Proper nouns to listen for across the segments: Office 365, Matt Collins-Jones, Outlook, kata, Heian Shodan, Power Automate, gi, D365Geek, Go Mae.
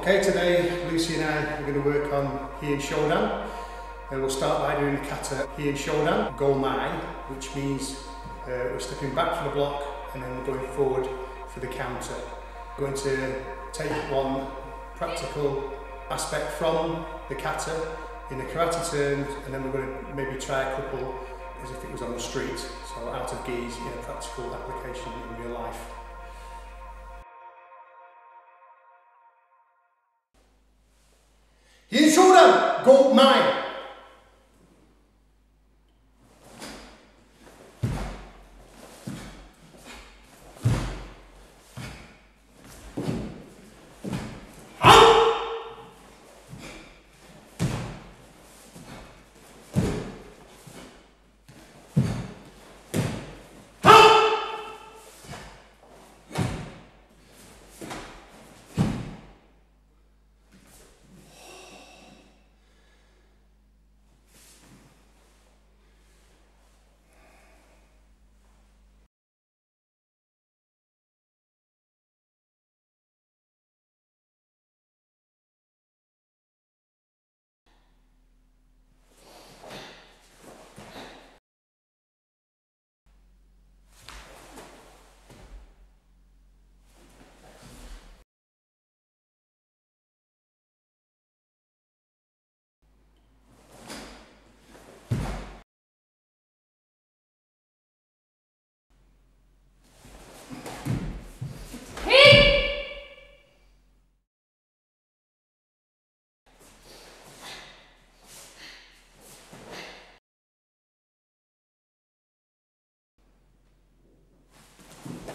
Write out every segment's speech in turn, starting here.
Okay, today Lucy and I are going to work on Heian Shodan, and we'll start by doing the kata Heian Shodan, Go Mae, which means we're stepping back from the block and then we're going forward for the counter. We're going to take one practical aspect from the kata in the karate terms, and then we're going to maybe try a couple as if it was on the street, so out of gi in a practical application in real life. Heian Shodan, Go Mae.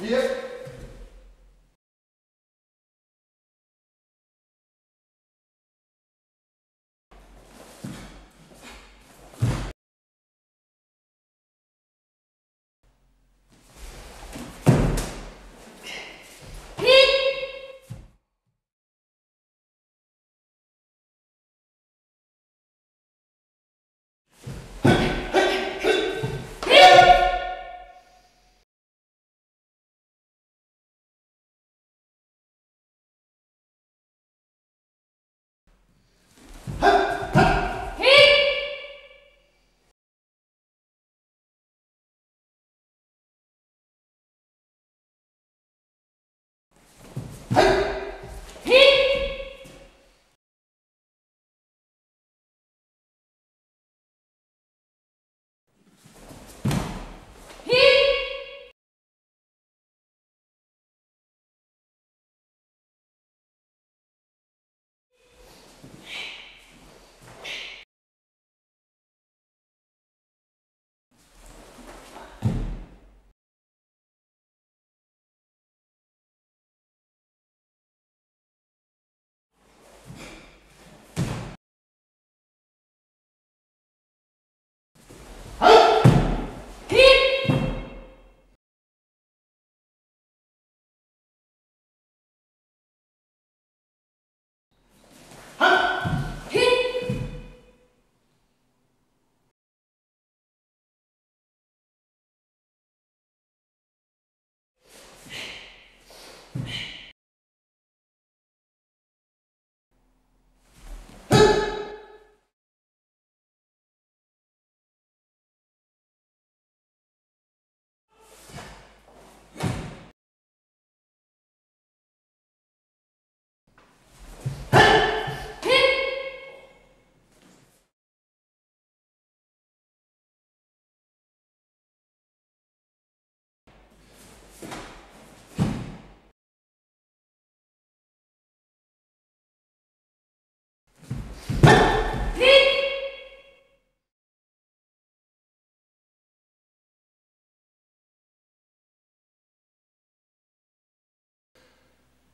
Yep.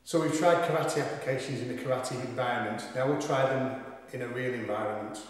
So we've tried karate applications in the karate environment, now we'll try them in a real environment.